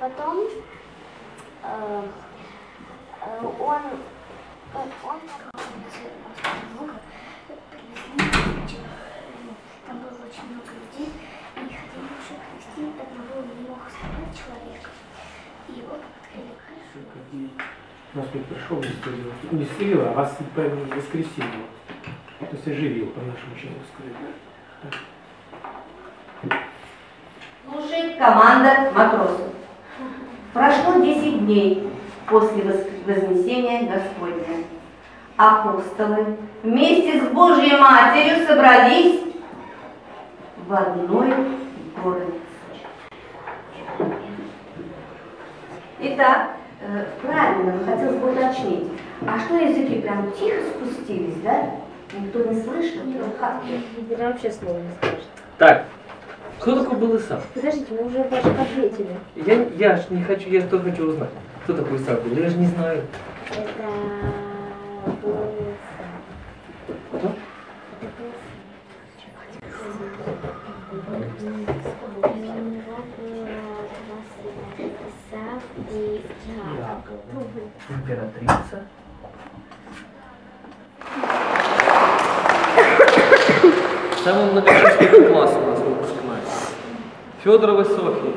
Потом он принесли, там было очень много людей, они хотели уже принести одного немного человека. И его открыли. Нас тут пришел не исцелил, а вас воскресил. То есть оживил, по-нашему человеку сказать. Служит команда матросов. Прошло 10 дней после Вознесения Господня. Апостолы вместе с Божьей Матерью собрались в одной городе. Итак, правильно, хотелось бы уточнить. А что, языки прям тихо спустились, да? Никто не слышал? Прям вообще слова не слышит. Так, кто такой был Исав? Подождите, мы уже ваших ответили. Я ж не хочу, я только хочу узнать, кто такой Исав был. Я же не знаю. Это был Исав. Кто? Императрица. Самый многочисленный класс у нас выпускной. Федоровы Софьи.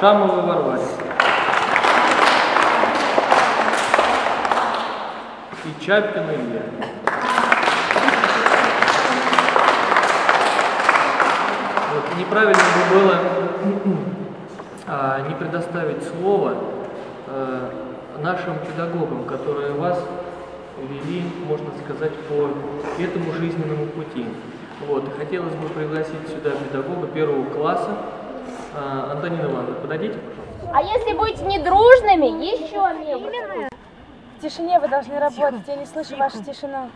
Шамовы Варваре. И Чапкина Илья. Вот, неправильно бы было не предоставить слово нашим педагогам, которые вас вели, можно сказать, по этому жизненному пути. Вот. Хотелось бы пригласить сюда педагога первого класса. Антонина Ивановна, подойдите, пожалуйста. А если будете недружными, еще менее. В тишине вы должны работать, я не слышу вашу тишину.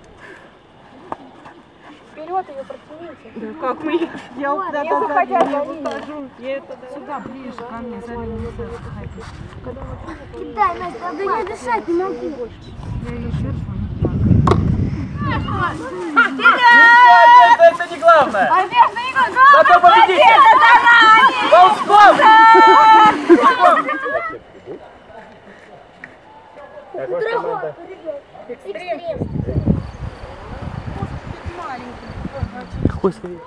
Вперед ее протяните. Да, как мы? Я вот туда покажу. Я это сюда ближе ко мне, за ним не знаю, что хочу. Кидай, Настя, правда не дышать, не могу больше. Я ее черпаю. Нет, это не главное. Одежда, Игорь, главное. Зато победите. Волском! Драгон, ребят. Экстрем. Какой совет?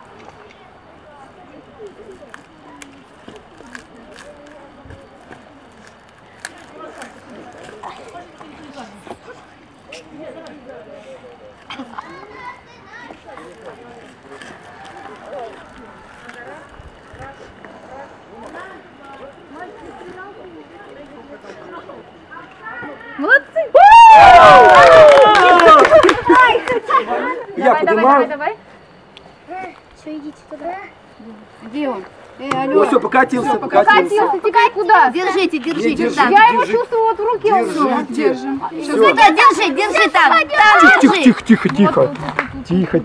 Молодцы! Я давай. Все, идите туда. Где он? Алло. Все, покатился. Все, покатился. Тикай куда? Держите. Я его чувствую вот в руке. Держим. Держи там. Тихо.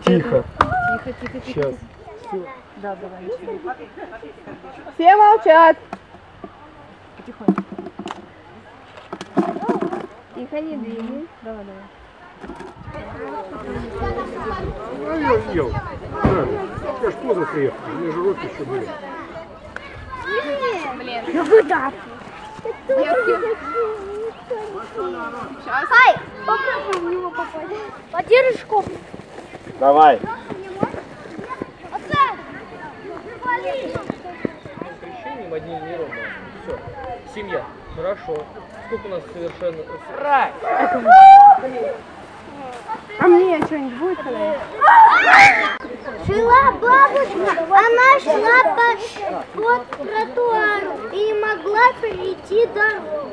Сейчас. Да, давай. Все молчат. Потихоньку. Тихо, не двигай. Давай. Я ел. Я ж поздно приехал, мне же руки еще были. Блин. Выдать. Ай, попробуй в него попасть. Подержишь кофе. Давай. Решением одним не ровно. Все. Семья. Хорошо. Сколько у нас совершенно... Рай! А мне что-нибудь будет? Жила бабушка, она шла по тротуару и не могла перейти дорогу.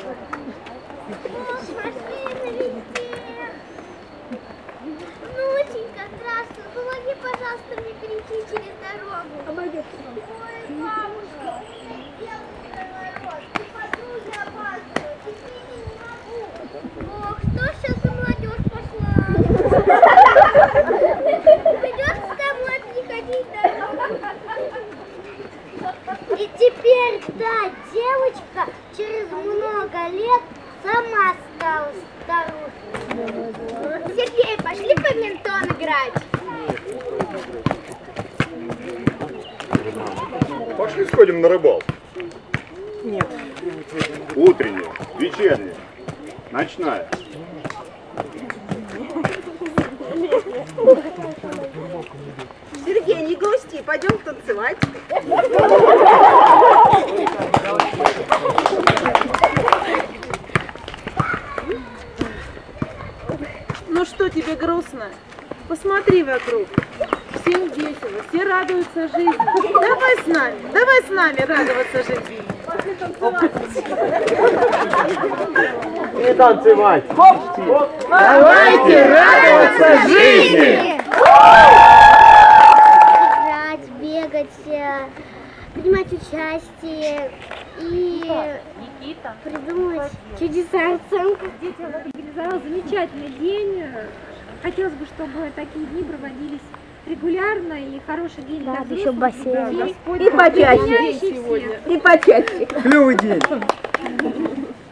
Внученька, здравствуй, помоги, пожалуйста, мне перейти через дорогу. Ой, бабушка, я умираю, ты подруги опаздываешь, теперь не могу. Ох, что сейчас у молодежь пошла? Придется домой приходить домой. И теперь та девочка через много лет сама стала старушкой. Сергей, пошли в бадминтон играть. Пошли сходим на рыбалку. Нет. Утренняя, вечерняя, ночная. Сергей, не грусти, пойдем танцевать. Ну что тебе грустно? Посмотри вокруг. Всем весело, все радуются жизни. Давай с нами радоваться жизни. Пошли танцевать. Не танцевать. Давайте радоваться жизни. Играть, бегать, принимать участие и придумать чудеса. Дети, она организовала замечательный день. Хотелось бы, чтобы такие дни проводились регулярно, и хороший день. Да, еще бассейн. Да, и почаще. И почаще. Клевый день.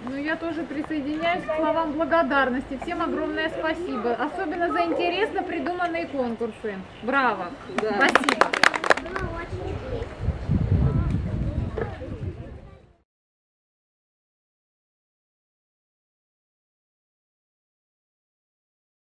Ну, я тоже присоединяюсь к словам благодарности. Всем огромное спасибо. Особенно за интересно придуманные конкурсы. Браво. Да. Спасибо.